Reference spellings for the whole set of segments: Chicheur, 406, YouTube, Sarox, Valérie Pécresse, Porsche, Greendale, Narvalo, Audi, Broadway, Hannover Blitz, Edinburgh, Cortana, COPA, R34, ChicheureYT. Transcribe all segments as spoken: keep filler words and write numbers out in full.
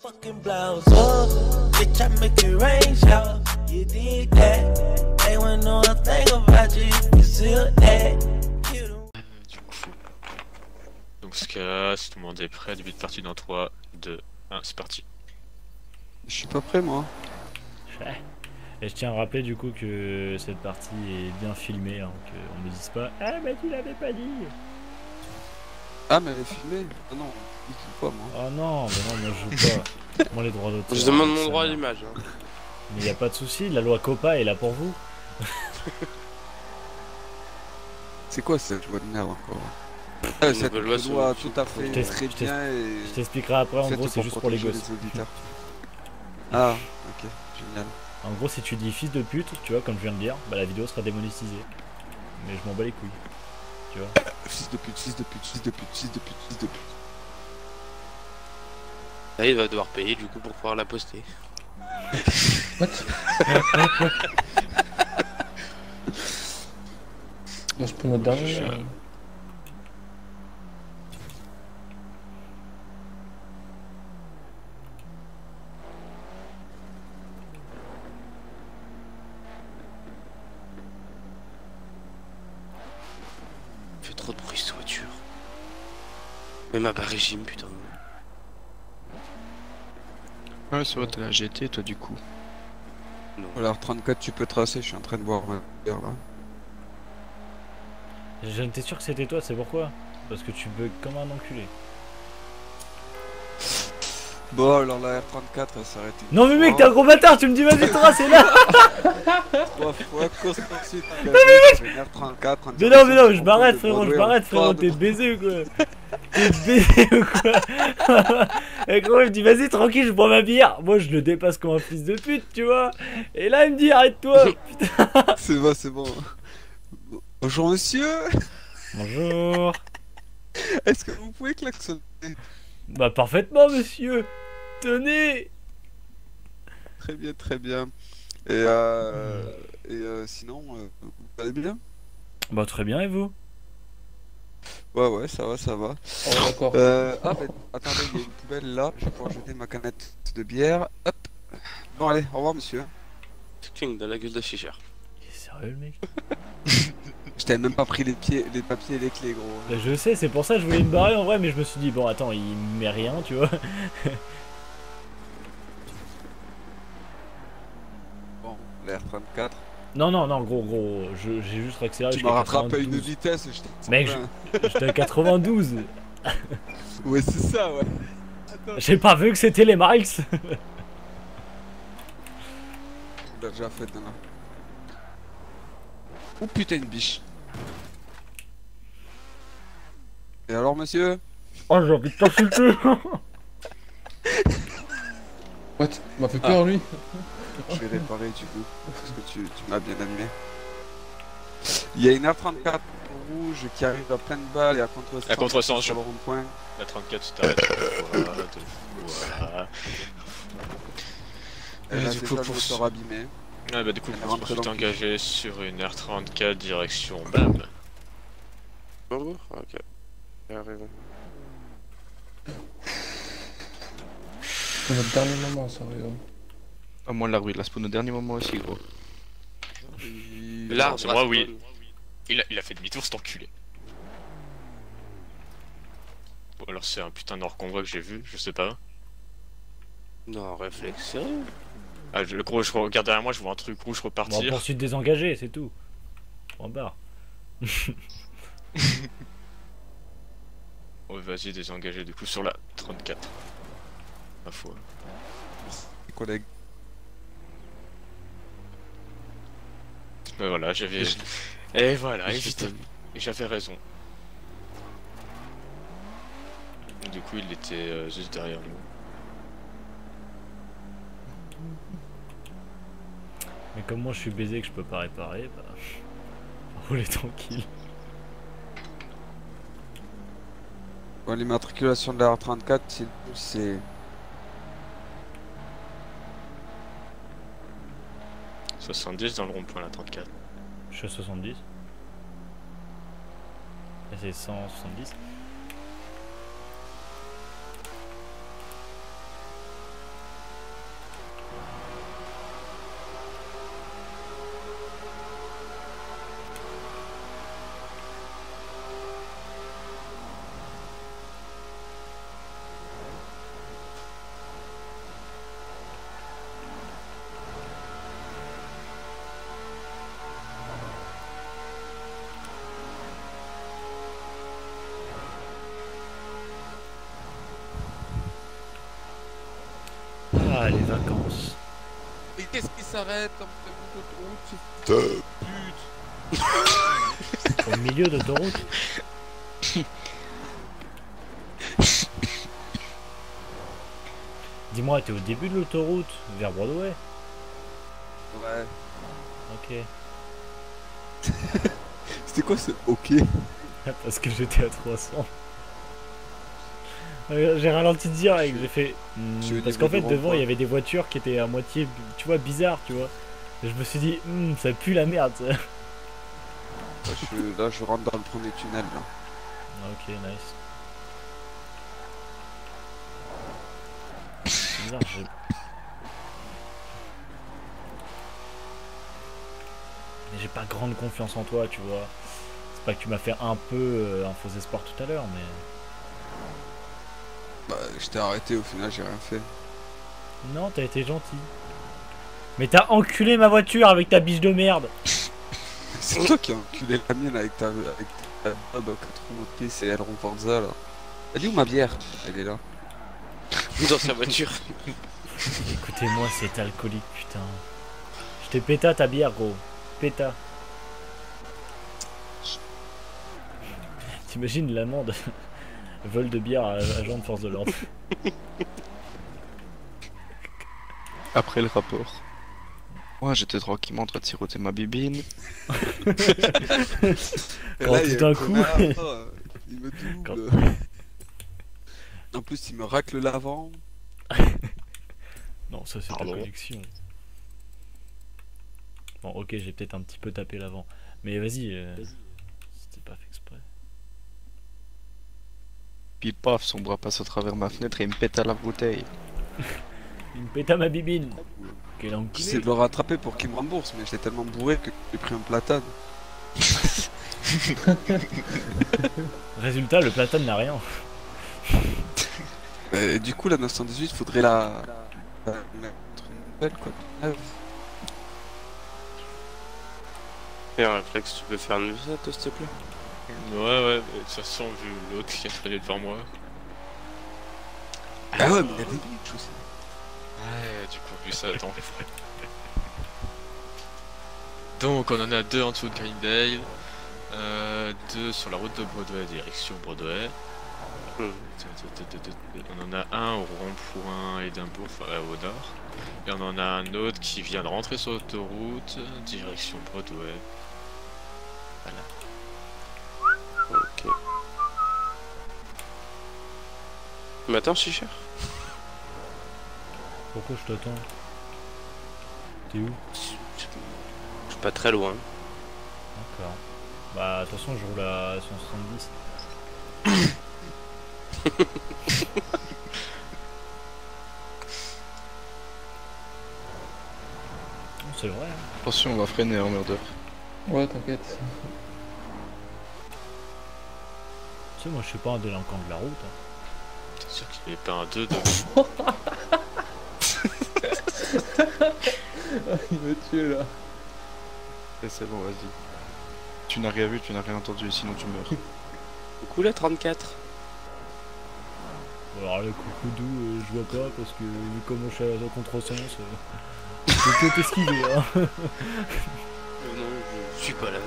Fucking blouse up, bitch, I make it rain shower. You did that, they wouldn't know a thing about you, you still that. Du coup, donc ce cas, si tout le monde est prêt, début de partie dans trois, deux, un, c'est parti. Je suis pas prêt moi. Ouais. Et je tiens à rappeler du coup que cette partie est bien filmée, hein, qu'on ne dise pas « Ah mais tu l'avais pas dit !» Ah mais elle est filmée. Ah non, je joue pas moi. Ah non, mais non, moi je joue pas. Moi les droits d'auteur. Je demande mon droit à l'image. Hein. Mais y a pas de souci, la loi COPA est là pour vous. C'est quoi cette loi de merde encore? Ah, cette loi soit tout à fait très bien et... Je t'expliquerai après, en gros c'est juste pour les gosses. Ah, ok, génial. En gros, si tu dis fils de pute, tu vois, comme je viens de dire, bah la vidéo sera démonétisée. Mais je m'en bats les couilles. Tu vois. Fils de pute, fils de pute, fils de pute, fils de pute, fils de pute. Là, il va devoir payer du coup pour pouvoir la poster. What? On se prend notre dernier. Même à bas régime, putain. Ouais, c'est vrai, t'as la G T, toi, du coup. Non. Voilà, R trente-quatre, tu peux tracer, je suis en train de boire ma bière là. J'étais sûr que c'était toi, c'est pourquoi? Parce que tu bugs comme un enculé. Bon, alors la R trente-quatre, elle s'est arrêtée. Non, mais mec, t'es un gros bâtard, tu me dis vas-y, tracer là. Trois fois, course poursuite. Non, mais mec R trente-quatre, mais non, mais non, je m'arrête, frérot, je m'arrête, frérot, t'es baisé ou quoi? T'es baisé ou quoi? Et gros, il me dit vas-y tranquille, je bois ma bière. Moi je le dépasse comme un fils de pute, tu vois. Et là il me dit arrête-toi. C'est bon, c'est bon. Bonjour monsieur. Bonjour. Est-ce que vous pouvez klaxonner? Bah parfaitement monsieur. Tenez. Très bien, très bien. Et euh... Et euh, sinon, euh, vous allez bien? Bah très bien, et vous? Ouais ouais, ça va, ça va. Oh, d'accord. Euh, ah bah attendez, il y a une poubelle là, je vais pouvoir jeter ma canette de bière. Hop. Bon allez, au revoir monsieur. King dans la gueule de Chicheur. Il est sérieux le mec? Je t'avais même pas pris les pieds, les papiers et les clés, gros. Bah, je sais, c'est pour ça que je voulais me barrer en vrai, mais je me suis dit bon attends, il met rien, tu vois. Bon, la R trente-quatre. Non, non, non, gros, gros, j'ai juste accéléré. Tu m'as rattrapé à une vitesse, je mec, j'étais à quatre-vingt-douze. Ouais, c'est ça, ouais. J'ai pas vu que c'était les miles. T'as déjà fait, t'en as. Oh putain, une biche. Et alors, monsieur? Oh, j'ai envie de t'insulter. What? Il m'a fait peur, ah. Lui. Je vais réparer du coup, parce que tu, tu m'as bien amené. Il y a une R trente-quatre rouge qui arrive à pleine balle et à contre-sens. À contre-sens sur le rond-point. La trente-quatre, tu t'arrêtes. Voilà. Et là, du coup, pour se rhabiller. Ah bah, du coup, pour se t'engager sur une R trente-quatre direction bam. Bonjour, ok. J'arrive. C'est notre dernier moment, ça, Rio. Ah, moi la ruine, la spawn au dernier moment aussi, gros. Là, c'est moi, oui. Il a, il a fait demi-tour, cet enculé. Bon, alors c'est un putain d'hors-convoi que j'ai vu, je sais pas. Non, réflexe, sérieux. Ah, je, le gros, je regarde derrière moi, je vois un truc rouge repartir. Bon, poursuite désengagée, c'est tout. En barre. Oh, vas-y, désengagé, du coup, sur la trente-quatre. Ma foi. Collègue. Ben voilà, j'avais... Et voilà, évidemment. Et j'avais raison. Du coup, il était euh, juste derrière nous. Mais comme moi je suis baisé que je peux pas réparer, bah... Roulez tranquille. Bon, l'immatriculation de la R trente-quatre, c'est... soixante-dix dans le rond-point, la trente-quatre. Je suis à soixante-dix. Et c'est cent soixante-dix. Ah, les vacances. Mais qu'est-ce qui s'arrête en plein milieu d'autoroute? Putain. Au milieu d'autoroute. Dis-moi, t'es au début de l'autoroute, vers Broadway? Ouais. Ok. C'était quoi ce ok? Parce que j'étais à trois cents. J'ai ralenti direct, j'ai fait... Mmh, parce qu'en fait, devant, il y avait des voitures qui étaient à moitié, tu vois, bizarres, tu vois. Et je me suis dit, mmh, ça pue la merde, ça. Là, je rentre dans le premier tunnel, là. Ok, nice. Bizarre, j'ai... J'ai pas grande confiance en toi, tu vois. C'est pas que tu m'as fait un peu euh, un faux espoir tout à l'heure, mais... Bah, je t'ai arrêté, au final, j'ai rien fait. Non, t'as été gentil. Mais t'as enculé ma voiture avec ta biche de merde. C'est toi qui as enculé la mienne avec ta... Avec ta... Ah bah, quatre-vingts c'est El Rompanza, là. Elle est où ma bière? Elle est là. Dans sa voiture. Écoutez-moi, c'est alcoolique, putain. Je t'ai péta ta bière, gros. Péta. T'imagines l'amende. Vol de bière à agent de force de l'ordre. Après le rapport. Moi j'étais tranquillement en train de siroter ma bibine. Quand tout d'un coup... Il me double. En plus, il me racle l'avant. Non, ça c'est la collection. Bon, ok, j'ai peut-être un petit peu tapé l'avant. Mais vas-y. Euh... Vas C'était pas fait exprès. Puis paf, son bras passe à travers ma fenêtre et il me pète à la bouteille. Il me pète à ma bibine. Quel enculé. J'essaie de le rattraper pour qu'il me rembourse, mais j'étais tellement bourré que j'ai pris un platane. Résultat, le platane n'a rien. Et du coup la neuf cent dix-huit faudrait la... la... mettre une nouvelle quoi. Fais un réflexe, tu peux faire une visite s'il te plaît? Ouais ouais, mais de toute façon vu l'autre qui a traîné devant moi. Ah ouais, euh... mais il y avait une chose aussi. Ouais, du coup vu ça, attends. Donc on en a deux en dessous de Greendale, euh, deux sur la route de Broadway, direction Broadway. On en a un au rond-point Edinburgh, enfin au nord, et on en a un autre qui vient de rentrer sur l'autoroute, direction Broadway. Voilà. Ok. M'attends, Chicheur. Pourquoi je t'attends? T'es où? Je suis pas très loin. D'accord. Bah, de toute façon, je roule à cent soixante-dix. C'est vrai. Hein. Attention, on va freiner en murder. Ouais, t'inquiète. Tu sais, moi je suis pas un délinquant de la route. Hein. T'es sûr qu'il est pas un deux de. Il me tue là. Et c'est bon, vas-y. Tu n'as rien vu, tu n'as rien entendu, sinon tu meurs. Coucou la trente-quatre. Alors le coucou doux, euh, je vois pas parce que vu comment je suis à la contresens, euh, je peux t'esquiver. Hein. Non, je suis pas là.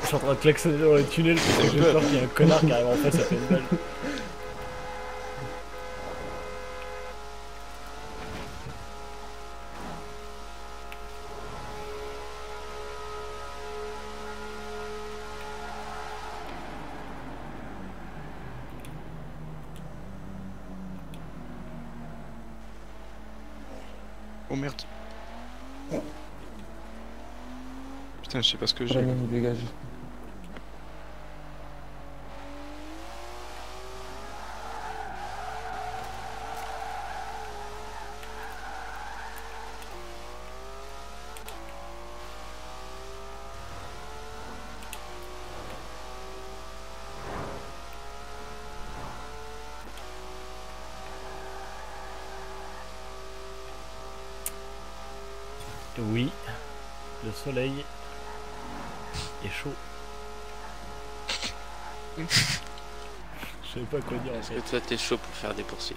Je suis en train de klaxonner dans le tunnel parce que j'ai peur qu'il y ait un connard qui arrive en face, ça fait une balle. Oh merde. Putain, je sais pas ce que j'ai. Il dégage. Oui, le soleil est chaud. Je savais pas quoi dire en fait. Parce que toi t'es chaud pour faire des poursuites.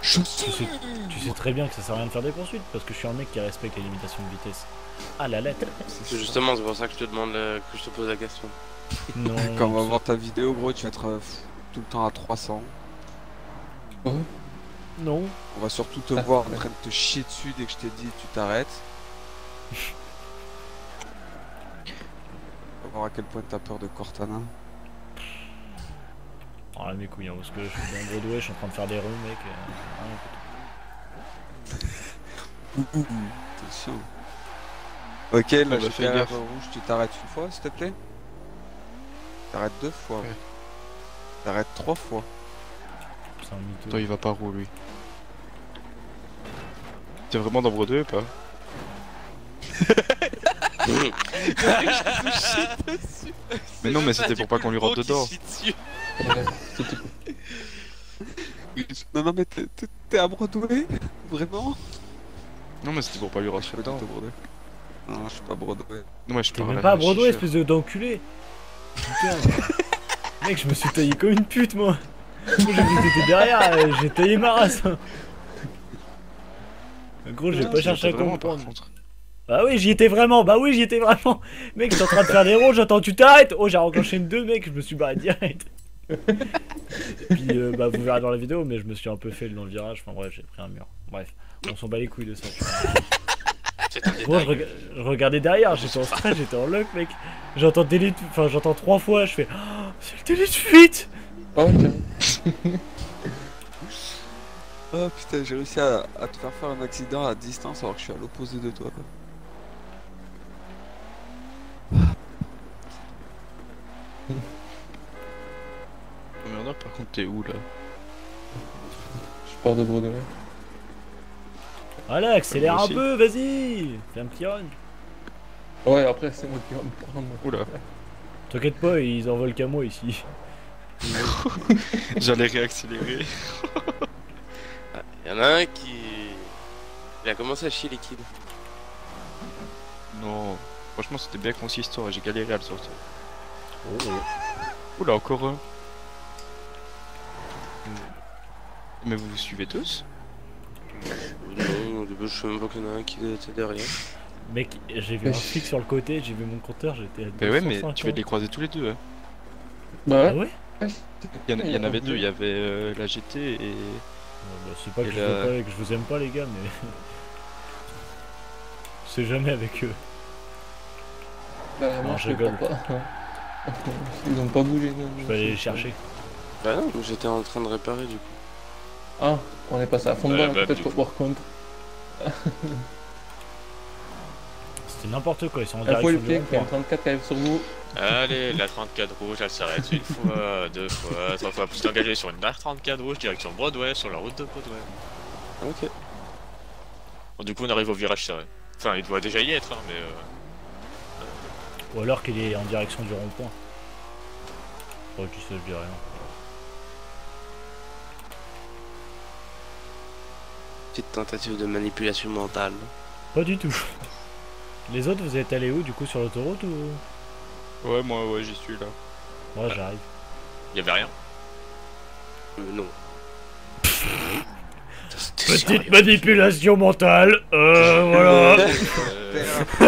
Je tu, sais, tu sais très bien que ça sert à rien de faire des poursuites parce que je suis un mec qui respecte les limitations de vitesse. Ah la lettre. Justement, c'est pour ça que je te demande le... que je te pose la question. Non, quand on va voir ta vidéo, gros, tu vas être euh, tout le temps à trois cents. Oh. Non. On va surtout te voir en train de te chier dessus dès que je t'ai dit tu t'arrêtes. On va voir à quel point t'as peur de Cortana. Ah mes couilles, hein, parce que je suis dans Broadway, je suis en train de faire des ronds, mec. Ouh ouh ouh, t'es chaud. Ok, là ouais, je fais la rouge, tu t'arrêtes une fois s'il te plaît. T'arrêtes deux fois. Ouais. T'arrêtes trois fois. C'est un mytho. Toi il va pas rouler lui. T'es vraiment dans Broadway ou pas? Mais non mais c'était pour pas qu'on lui rentre dedans. Non non mais t'es à Broadway? Vraiment? Non mais c'était pour pas lui rentrer dedans. Non je suis pas Broadway. Non mais je suis même pas à Broadway espèce d'enculé. Putain. Mec je me suis taillé comme une pute moi. J'ai vu que t'étais derrière, j'ai taillé ma race. Gros j'ai pas cherché à comprendre. Bah oui j'y étais vraiment, bah oui j'y étais vraiment. Mec j'étais en train de faire des ronds, j'attends tu t'arrêtes. Oh j'ai rencontré une deux mec, je me suis barré direct. Et puis euh, bah vous verrez dans la vidéo mais je me suis un peu fait dans le virage, enfin bref j'ai pris un mur. Bref, on s'en bat les couilles de ça. Gros je, reg je regardais derrière, j'étais en stress, j'étais en luck mec. J'entends délit, enfin j'entends trois fois, je fais oh, c'est le délit de fuite. Oh putain. Oh putain j'ai réussi à, à te faire faire un accident à distance alors que je suis à l'opposé de toi. Merde, par contre t'es où là? Je pars de Broadway. Voilà, accélère un peu, vas-y. Fais un petit run. Ouais, après c'est moi qui va me prendre. Oula. T'inquiète pas, ils en veulent qu'à moi ici. J'allais réaccélérer. Y'en a un qui... Il a commencé à chier les kids. Non, franchement c'était bien consistant, j'ai galéré à le sortir. Oh. Oula, encore un. Mais vous vous suivez tous? Non, au début je savais même pas qu'il y en a un qui était derrière. Mec, j'ai vu un flic sur le côté, j'ai vu mon compteur, j'étais à deux cents. Bah ouais, mais tu vas les croiser tous les deux, hein. Bah ouais. Il y en avait deux, il y avait euh, la G T et... Bah, c'est pas que je, la... pas, que je vous aime pas les gars, mais... Je sais jamais avec eux. Bah non, moi je rigole. Pas. Ils ont pas bougé, non. Je vais aller les chercher. Bah non, j'étais en train de réparer du coup. Ah, on est passé à fond de balle, bah, peut-être pour pouvoir contre. C'était n'importe quoi, ils sont en direction du rond-point. Il y a un trente-quatre qui arrive sur vous. Allez, la trente-quatre rouge, elle s'arrête une fois, deux fois, trois fois. Plus t'engager sur une R trente-quatre rouge, direction Broadway, sur la route de Broadway. Ok. Bon, du coup, on arrive au virage serré. Enfin, il doit déjà y être, hein, mais... Euh... Ou alors qu'il est en direction du rond-point. Oh, tu sais, je dis rien. Tentative de manipulation mentale. Pas du tout. Les autres, vous êtes allés où du coup sur l'autoroute ou? Ouais, moi, ouais, j'y suis là. Moi, ouais, ouais. J'arrive. Y avait rien. Euh, non. Petite manipulation mentale. Euh, voilà. euh... Tu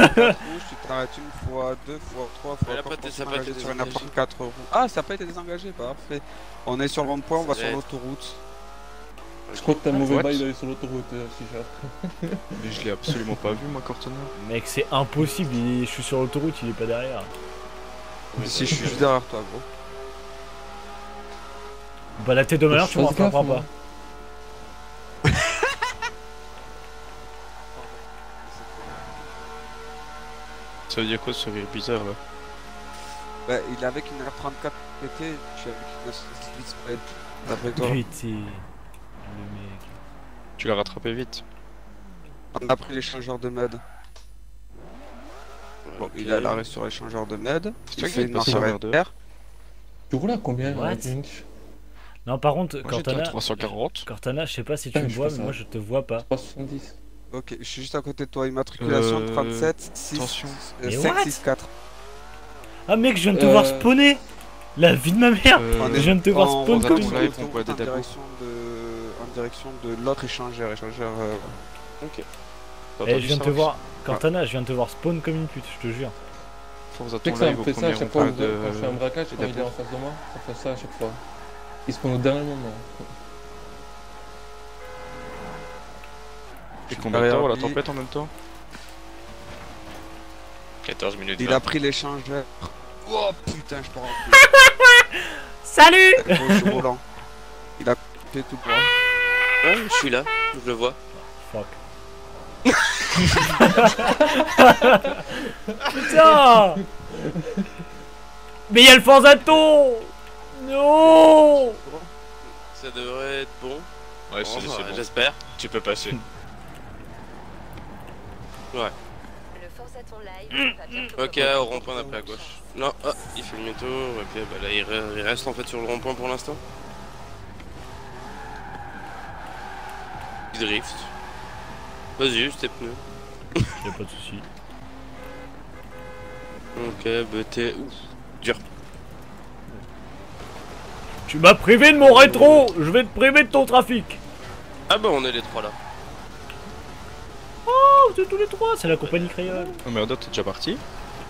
t'arrêtes une fois, deux fois, trois fois. Après, après, ça pas été sur une quatre roues. Ah, ça n'a pas été désengagé, parfait. On est sur le rond-point, on va sur l'autoroute. Je crois que t'as un mauvais bail d'aller sur l'autoroute, Chicheur. Mais je l'ai absolument pas vu, moi, Cortana. Mec, c'est impossible, il... je suis sur l'autoroute, il est pas derrière. Mais si, je suis juste derrière toi, gros. Bah, la tête de malheur, tu m'en comprends pas. Ça veut dire quoi ce rire bizarre là? Bah, il est avec une R trente-quatre pété, je suis avec une R soixante-huit spread. D'après toi. Mec. Tu l'as rattrapé vite. On a pris l'échangeur de med. Bon, okay. Il a l'arrêt sur l'échangeur de med. C'est vrai qu'il est en de... Tu roules à combien? Non, par contre, moi, Cortana. trois cent quarante. Cortana, je sais pas si tu ah, me vois, mais ça. Moi je te vois pas. trois cent dix. Ok, je suis juste à côté de toi. Immatriculation euh... trente-sept, six, cinq, six, quatre. Ah, mec, je viens de te euh... voir spawner. La vie de ma mère. euh... Je viens de te voir spawner comme une. en direction de l'autre échangeur. échangeur euh... Ok. Eh, je viens de te voir, Cortana, ah. je viens de te voir spawn comme une pute, je te jure. Faut vous attendre là, vous prenez un point de... Quand je fais un braquage et quand il est en face de moi, ça fait ça à chaque fois. Il spawn au dernier moment. Et combien de temps la tempête en même temps? quatorze minutes. Il a pris l'échangeur. Oh putain, je t'en rends. Salut. Il a coupé tout droit. Ouais, je suis là, je le vois. Fuck. Putain. Mais il y a le Forzato. Non. Ça devrait être bon. Ouais, c'est bon. J'espère. Tu peux passer. Ouais. Ok, au rond-point d'après à gauche. Non, ah, il fait le métaux. Ok, bah là il reste en fait sur le rond-point pour l'instant. Il drift. Vas-y, juste tes pneus. Y'a pas de soucis. Ok, bah t'es. Ouf, dur. Tu m'as privé de mon rétro. Je vais te priver de ton trafic. Ah bah on est les trois là. Oh, vous êtes tous les trois, c'est la compagnie créole. Oh merde, t'es déjà parti?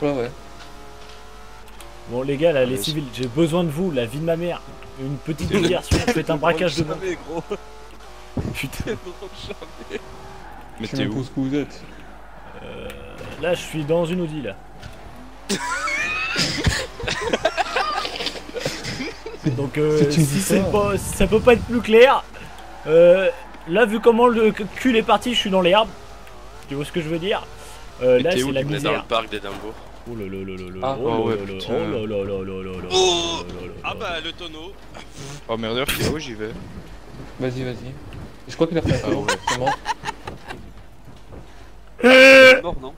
Ouais, ouais. Bon, les gars, là, les civils, j'ai besoin de vous, la vie de ma mère. Une petite diversion, faites un braquage de moi. Putain. Mais t'es où? Où vous êtes? Euh. Là, je suis dans une Audi, là. Donc, euh. Si c'est pas. Ça peut pas être plus clair. Euh. Là, vu comment le cul est parti, je suis dans l'herbe. Tu vois ce que je veux dire? euh, Là, c'est la misère. Dans le parc d'Edinburgh. Oh là là là là là. Oh ouais, putain. Oh là là là là là. Ah bah le tonneau. Oh merdeur, oh, j'y vais. Vas-y, vas-y. Je crois qu'il a fait. Ah ouais, c'est mort. C'est mort, non?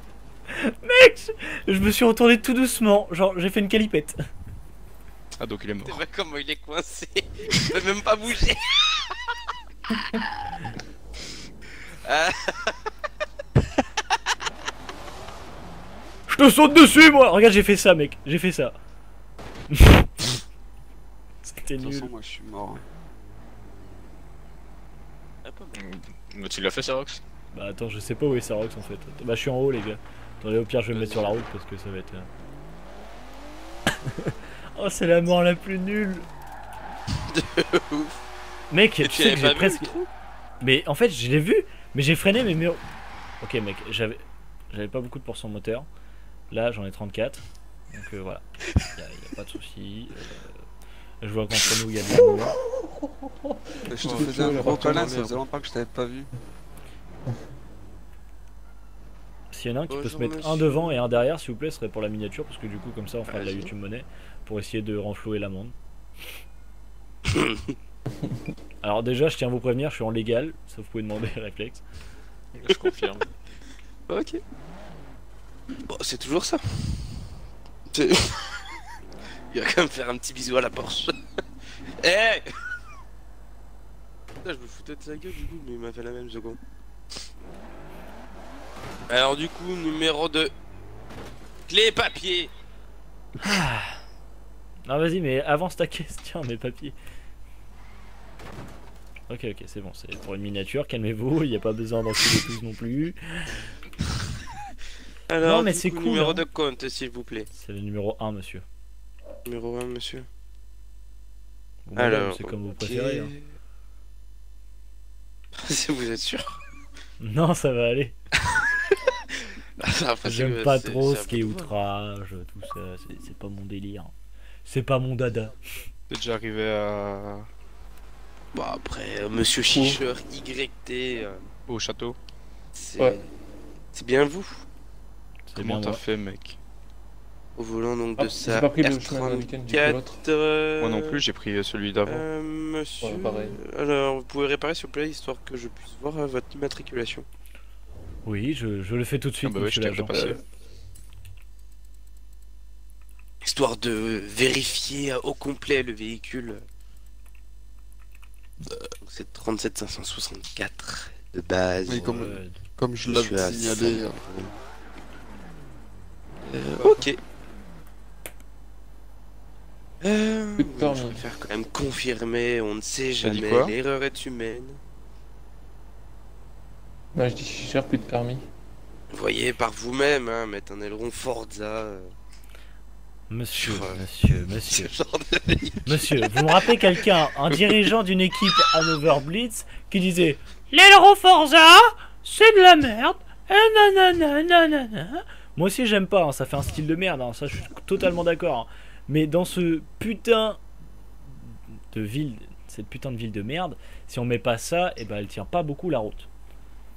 Mec, je me suis retourné tout doucement. Genre, j'ai fait une calipette. Ah donc il est mort. C'est vrai comment il est coincé. Il peut même pas bouger. Je te saute dessus moi. Regarde, j'ai fait ça mec, j'ai fait ça. C'était nul. De toute façon, moi je suis mort. Mais tu l'as fait Sarox? Bah attends, je sais pas où est Sarox en fait. Bah je suis en haut les gars. Attendez, au pire je vais me mettre sur la route parce que ça va être... Oh c'est la mort la plus nulle. De ouf. Mec, tu, tu sais que j'ai presque... Mais en fait, je l'ai vu, mais j'ai freiné mes murs. Ok mec, j'avais j'avais pas beaucoup de pourcent moteur. Là, j'en ai trente-quatre. Donc euh, voilà, y'a y a pas de soucis. Euh... Je vois qu'entre nous, il y a des mots. Je te faisais un gros câlin, ça faisait longtemps que je t'avais pas vu. S'il y en a un qui peut se mettre un devant et un derrière, s'il vous plaît, ce serait pour la miniature, parce que du coup, comme ça, on fera de la YouTube monnaie pour essayer de renflouer l'amende. Alors déjà je tiens à vous prévenir, je suis en légal, ça vous pouvez demander réflexe. Je confirme. Ok. Bon c'est toujours ça. Il va quand même faire un petit bisou à la Porsche. Eh hey je me foutais de sa gueule du coup mais il m'a fait la même seconde. Alors du coup numéro deux. Clé papier. Ah. Non vas-y mais avance ta question mes papiers. Ok, ok, c'est bon, c'est pour une miniature, calmez-vous, il n'y a pas besoin d'enculer tous non plus. Alors, non, mais c'est cool. Numéro hein. de compte, s'il vous plaît. C'est le numéro un, monsieur. Numéro un, monsieur. Bon, alors, c'est comme okay. vous préférez. Hein. Si vous êtes sûr. Non, ça va aller. J'aime pas trop ce qui est outrage, tout ça, c'est pas mon délire. C'est pas mon dada. T'es déjà arrivé à. Bon après, euh, Monsieur ChicheureYT... Euh... Au château. C'est ouais. bien vous. Comment t'as fait mec? Au volant donc de ah, ça R trente-quatre... Moi non plus, j'ai pris celui d'avant. Euh, monsieur... Ouais, alors, vous pouvez réparer s'il vous plaît, histoire que je puisse voir euh, votre immatriculation. Oui, je, je le fais tout de suite. Ah bah ouais, je t'ai passé. Euh... Histoire de vérifier au complet le véhicule. C'est trente-sept cinq cent soixante-quatre de base. Oui, comme, euh, comme je l'avais signalé. Euh, ok. Euh, Putain, je préfère quand même confirmer, on ne sait jamais, l'erreur est humaine. Moi je dis Chicheur, plus de permis. Voyez par vous-même, hein, mettre un aileron Forza. Monsieur, ouais. monsieur, monsieur, monsieur, vous me rappelez quelqu'un, un dirigeant d'une équipe Hannover Blitz, qui disait l'aileron Forza, c'est de la merde, et nanana, nanana. Moi aussi j'aime pas, hein, ça fait un style de merde, hein, ça je suis totalement d'accord. Hein. Mais dans ce putain de ville, cette putain de ville de merde, si on met pas ça, et ben elle tient pas beaucoup la route.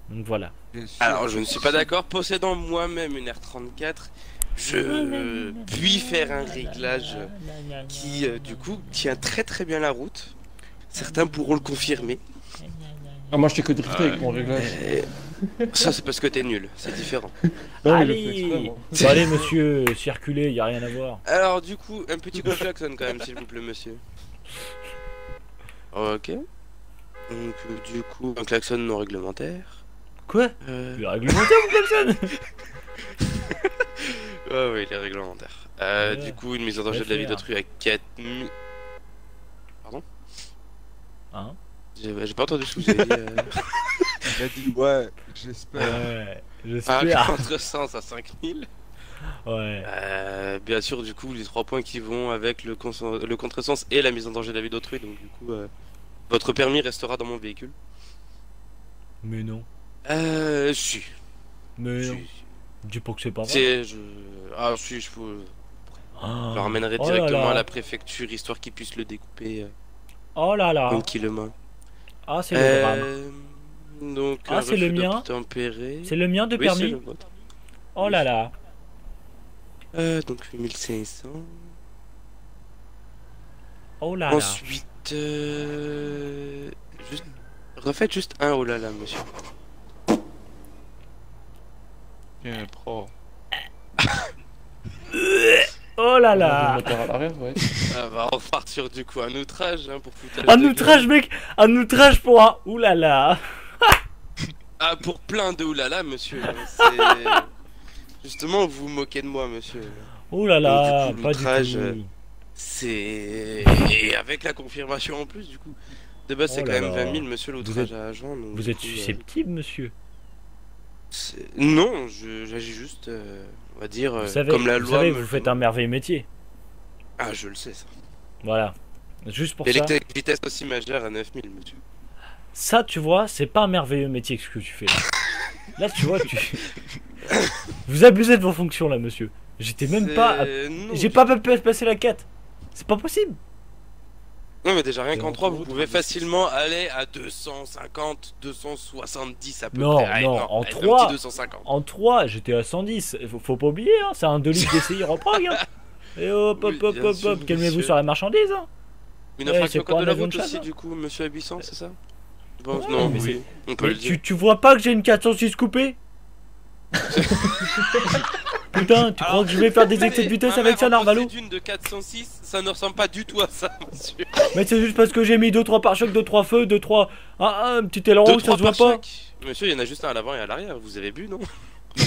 Donc voilà. Alors je ne suis pas d'accord, possédant moi-même une R trente-quatre. Je puis faire un réglage qui, euh, du coup, tient très très bien la route. Certains pourront le confirmer. Ah, moi je t'ai que drifté euh, avec mon réglage. Euh, ça, c'est parce que t'es nul, c'est différent. Non, allez, bon, allez, monsieur, circulez, y a rien à voir. Alors, du coup, un petit coup de klaxon quand même, s'il vous plaît, monsieur. Ok. Donc, du coup, un klaxon non réglementaire. Quoi euh... Le réglementaire ou klaxon? Ouais, oui, il est réglementaire. Euh, ouais. Du coup, une mise en danger de la vie d'autrui à quatre mille. Pardon? Hein? J'ai pas entendu ce que vous avez dit. Euh... Il a dit ouais, j'espère. Ouais, j'espère. Ah, entre cent à cinq mille. Ouais. Euh, bien sûr, du coup, les trois points qui vont avec le, le contresens et la mise en danger de la vie d'autrui. Donc, du coup, euh, votre permis restera dans mon véhicule. Mais non. Euh, si. Mais si. Non. Dis pas que c'est pas vrai. Je... Ah, si, je peux. Ah. Je le ramènerai oh directement là là. à la préfecture histoire qu'ils puissent le découper. Oh là là. Donc, il le main. Ah, c'est euh... le drame. Donc, ah, c'est le mien. C'est le mien de oui, permis. Le oh là là. Euh, donc, huit mille cinq cents. Oh là là. Ensuite, euh... juste... refaites juste un oh là là, monsieur. Pro. Oh là là. Ah bah on repart sur du coup un outrage hein, pour foutre. Un outrage mec, un outrage pour un oulala. Ah pour plein de oulala monsieur. Justement vous vous moquez de moi monsieur. Oulala. L'outrage c'est et avec la confirmation en plus du coup. De base c'est quand même vingt mille monsieur l'outrage à agent. Vous êtes susceptible monsieur. Non, j'agis juste, euh, on va dire, vous savez, comme la loi... Vous savez, me... vous faites un merveilleux métier. Ah, je le sais, ça. Voilà, juste pour ça... vitesse aussi majeure à neuf mille, monsieur. Ça, tu vois, c'est pas un merveilleux métier que ce que tu fais, là. Là, tu vois, tu... vous abusez de vos fonctions, là, monsieur. J'étais même pas... À... J'ai pas pu passer la quête. C'est pas possible. Non mais déjà rien qu'en trois vous pouvez facilement aller à deux cent cinquante, deux cent soixante-dix à peu non, près. Non, non, en trois, en trois j'étais à cent dix, faut, faut pas oublier, hein, c'est un deux litres d'essayer en prog. Hein. Et hop hop hop hop hop, calmez-vous sur la marchandise. Hein. Une ouais, infraction code de la route aussi chasse, hein. Du coup, monsieur à huit cents, c'est ça bon, ouais, non, mais oui, on peut mais le dire. Tu, tu vois pas que j'ai une quatre cent six coupée? Putain, tu crois que je vais faire des excès de vitesse avec ça, Narvalo? Une de quatre cent six, ça ne ressemble pas du tout à ça, monsieur. Mais c'est juste parce que j'ai mis deux trois pare-chocs, deux trois feux, deux trois. Ah, un petit aileron, ça se voit pas. Monsieur, il y en a juste un à l'avant et à l'arrière, vous avez bu, non? Non,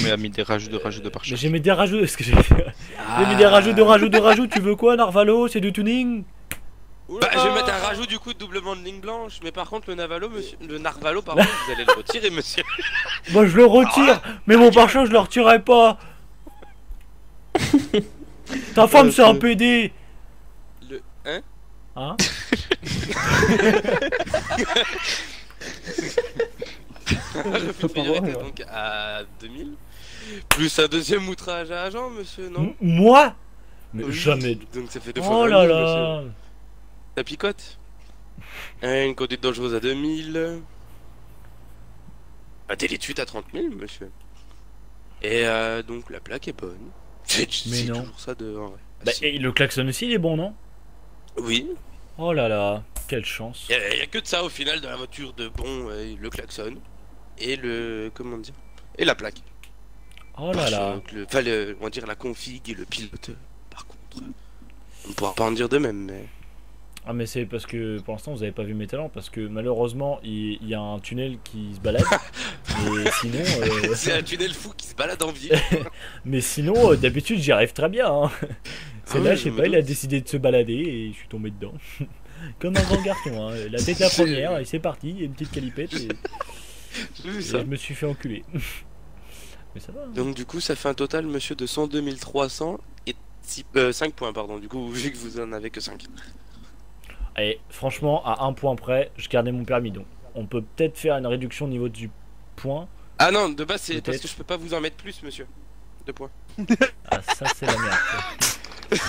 mais il a mis des rajouts de rajouts de pare-chocs. J'ai mis des rajouts, est-ce que j'ai mis des rajouts de rajouts de rajouts, tu veux quoi, Narvalo? C'est du tuning? Bah, je vais mettre un rajout du coup doublement de ligne blanche, mais par contre le Narvalo, monsieur, le Narvalo, pardon, vous allez le retirer, monsieur. Moi je le retire, mais mon pare-choc, je le retirerai pas. Ta femme, c'est un P D. Le hein? Hein? Vous payerez donc à deux mille plus un deuxième outrage à agent, monsieur, non? Moi? Mais jamais. Donc ça fait deux fois. Oh là là. Ça picote. Une conduite dangereuse à deux mille. Un délit de fuite à trente mille, monsieur. Et euh, donc la plaque est bonne. C'est toujours ça de... Ah, bah, si. Et le klaxon aussi il est bon non? Oui. Oh là là, quelle chance. Il n'y a, a que de ça au final dans la voiture de bon, euh, le klaxon et le... comment dire? Et la plaque. Oh là là. Enfin, le, on va dire la config et le pilote par contre. On ne pourra pas en dire de même mais... Ah mais c'est parce que pour l'instant vous avez pas vu mes talents, parce que malheureusement il y, y a un tunnel qui se balade. Mais sinon euh... c'est un tunnel fou qui se balade en ville. Mais sinon euh, d'habitude j'y arrive très bien hein. C'est ah là oui, je sais pas, il a décidé de se balader et je suis tombé dedans. Comme un grand garçon hein. La tête la première et c'est parti, une petite calipette et... et je me suis fait enculer. Mais ça va hein. Donc du coup ça fait un total monsieur de cent deux mille trois cents et six, euh, cinq points pardon, du coup vu que vous en avez que cinq. Et franchement, à un point près, je gardais mon permis, donc on peut peut-être faire une réduction au niveau du point. Ah non, de base, c'est parce que je peux pas vous en mettre plus, monsieur. De points. Ah, ça, c'est la merde.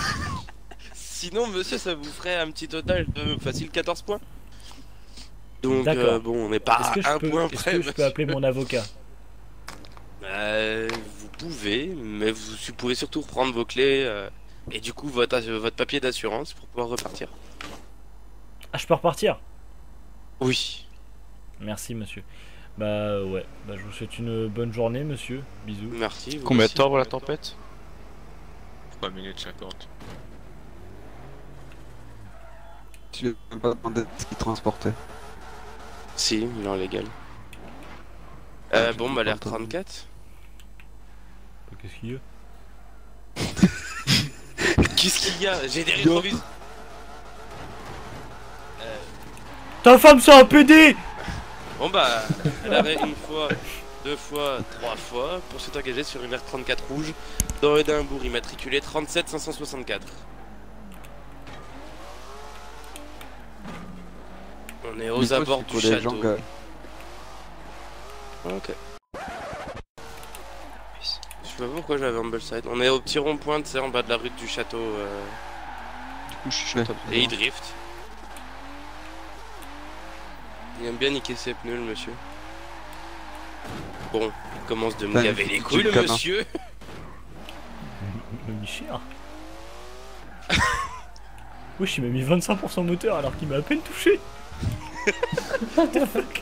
Sinon, monsieur, ça vous ferait un petit total de facile quatorze points. Donc, euh, bon, on n'est pas est à un peux, point près. Est-ce que je peux appeler mon avocat? euh, Vous pouvez, mais vous, vous pouvez surtout reprendre vos clés euh, et du coup, votre, votre papier d'assurance pour pouvoir repartir. Ah, je peux repartir? Oui. Merci, monsieur. Bah, ouais. Bah, je vous souhaite une bonne journée, monsieur. Bisous. Merci. Combien de temps pour la tempête? Trois minutes cinquante. Tu ne peux pas demander ce qu'il transportait? Si, il est en légal. Euh, bon, bah, l'R trente-quatre. Qu'est-ce qu'il y a? Qu'est-ce qu'il y a? J'ai des rétrovises. Ta femme c'est un P D. Bon bah, elle arrête une fois, deux fois, trois fois pour s'être engagée sur une R trente-quatre rouge dans Edinburgh immatriculée trente-sept cinq cent soixante-quatre. On est aux abords du château. Gens, ok. Je sais pas pourquoi j'avais un bullside. On est au petit rond-point, tu sais, en bas de la rue du château. Euh... Du coup, je suis et il drift. Il aime bien niquer ses pneus, le monsieur. Bon, il commence de me gaver les couilles, le monsieur. Même cher. Oui, j'ai même mis vingt-cinq pour cent moteur alors qu'il m'a à peine touché. What the fuck?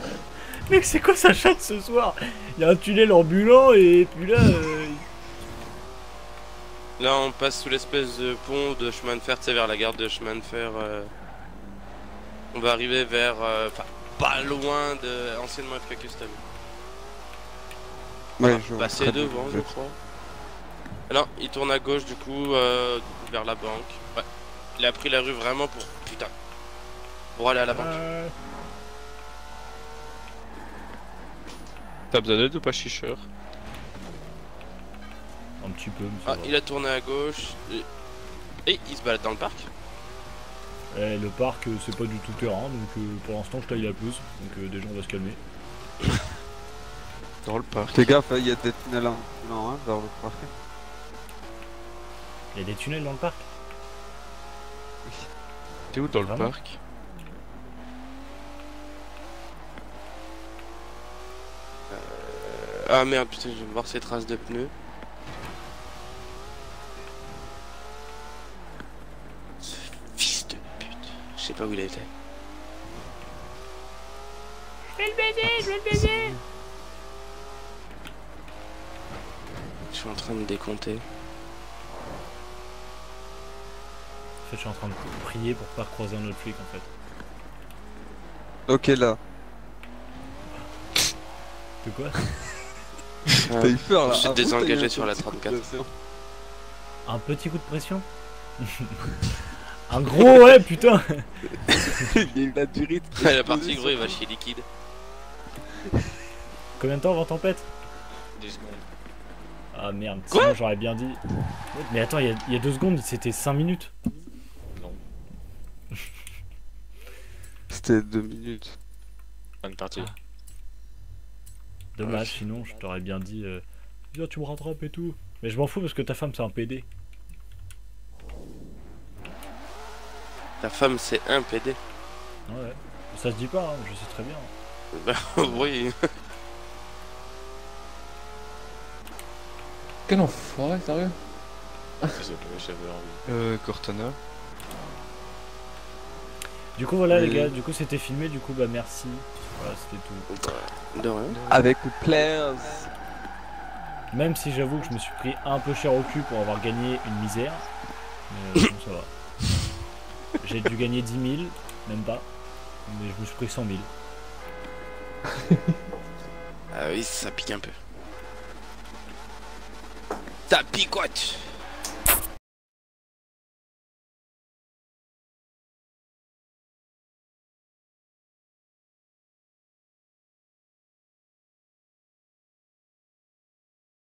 Mec, c'est quoi sa chatte ce soir? Il y a un tunnel ambulant et puis là... Euh... Là, on passe sous l'espèce de pont de chemin de fer, tu sais, vers la gare de chemin de fer. Euh... On va arriver vers... Euh... Enfin, pas loin de anciennement F K Custom. Ouais, je passer bah, devant, je crois. Alors, il tourne à gauche, du coup, euh, vers la banque. Ouais. Il a pris la rue vraiment pour... Putain. Pour aller à la banque. Euh... T'as besoin d'aide ou pas, Chicheur? Un petit peu, mais ça ah, va. Il a tourné à gauche. Et... et il se balade dans le parc. Eh, le parc, c'est pas du tout terrain, donc euh, pour l'instant je taille la pelouse, donc euh, déjà on va se calmer. Dans le parc. Fais gaffe, il y a des tunnels dans hein, vers le parc. Il y a des tunnels dans le parc? Oui. T'es où dans le parc? euh... Ah merde, putain, je vais voir ces traces de pneus. Je sais pas où il a été. Je vais le baiser, je vais le baiser. Je suis en train de décompter. En fait, je suis en train de prier pour pas croiser un autre flic en fait. Ok, là. De quoi? T'as eu peur là. Je suis désengagé sur la trente-quatre. Un petit coup de pression. Un gros, ouais, putain. Il y a eu la durite. La partie gros, il va chier liquide. Combien de temps avant tempête? Deux secondes. Ah merde, sinon j'aurais bien dit. Mais attends, il y, y a deux secondes, c'était cinq minutes. Non. C'était deux minutes. Fin de partie. Ah. Dommage, ouais, sinon je t'aurais bien dit. Euh, viens, tu me rattrapes et tout. Mais je m'en fous parce que ta femme c'est un P D. Ta femme c'est un P D. Ouais, ça se dit pas, hein, je sais très bien. Bah oui. Quel enfoiré, sérieux. Euh, Cortana. Du coup voilà les gars, du coup c'était filmé, du coup bah merci. Voilà, c'était tout. De rien. Avec plaisir. Même si j'avoue que je me suis pris un peu cher au cul pour avoir gagné une misère. Mais bon, ça va. J'ai dû gagner dix mille, même pas. Mais je me suis pris cent mille. Ah oui, ça pique un peu. Ça picote.